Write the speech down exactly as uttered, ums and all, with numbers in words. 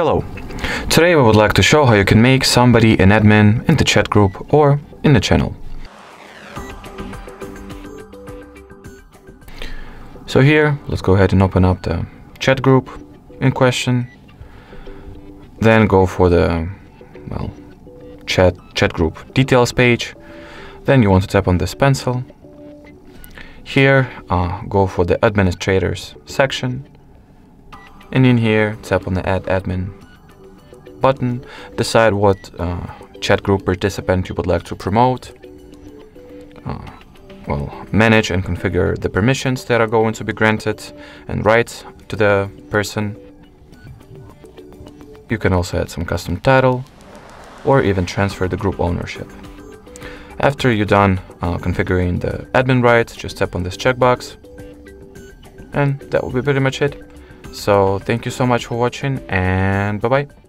Hello, today we would like to show how you can make somebody an admin in the chat group or in the channel. So here, let's go ahead and open up the chat group in question, then go for the well chat chat group details page, then you want to tap on this pencil. Here, uh, go for the administrators section. And in here, tap on the Add Admin button, decide what uh, chat group participant you would like to promote, uh, well, manage and configure the permissions that are going to be granted and write to the person. You can also add some custom title or even transfer the group ownership. After you're done uh, configuring the admin rights, just tap on this checkbox, and that will be pretty much it. So thank you so much for watching, and bye-bye.